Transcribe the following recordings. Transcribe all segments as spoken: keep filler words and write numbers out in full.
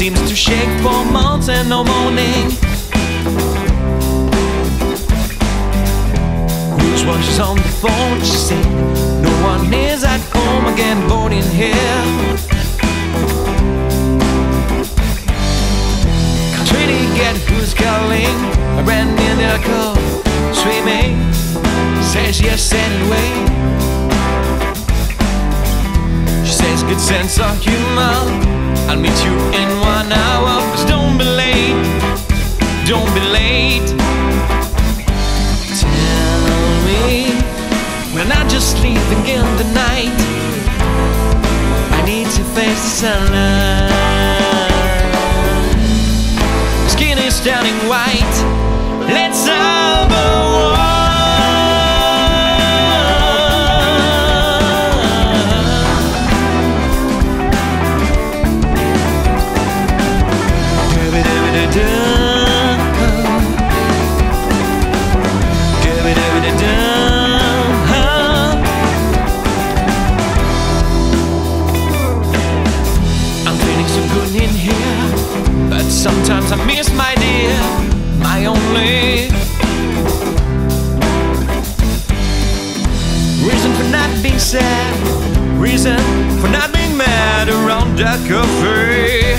Seems to shake for months and no morning. Who's what she's on the phone? She said, no one is at home again, boarding here. Can't really get who's calling. I ran in the call, swimming. Says yes anyway. She says, good sense of humor. I'll meet you in one hour, but don't be late, don't be late. Tell me, when I just sleep again tonight, I need to face the sunlight. Skin is turning white, let's overwatch. Sometimes I miss my dear, my only reason for not being sad, reason for not being mad around that cafe.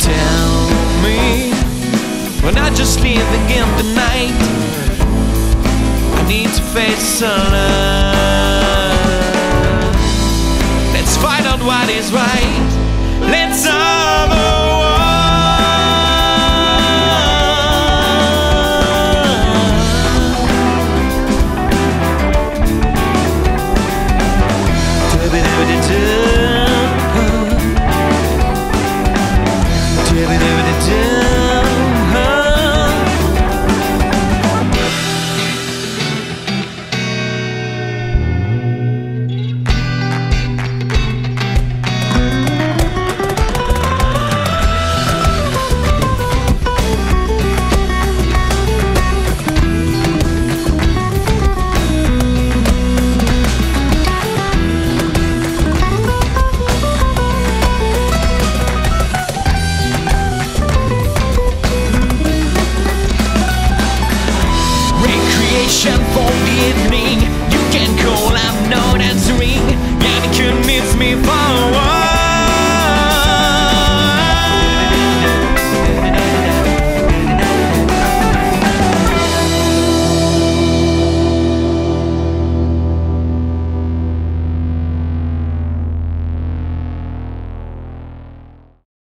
Tell me, when I just leave again tonight, I need to face the sunlight. Let's find out what is right.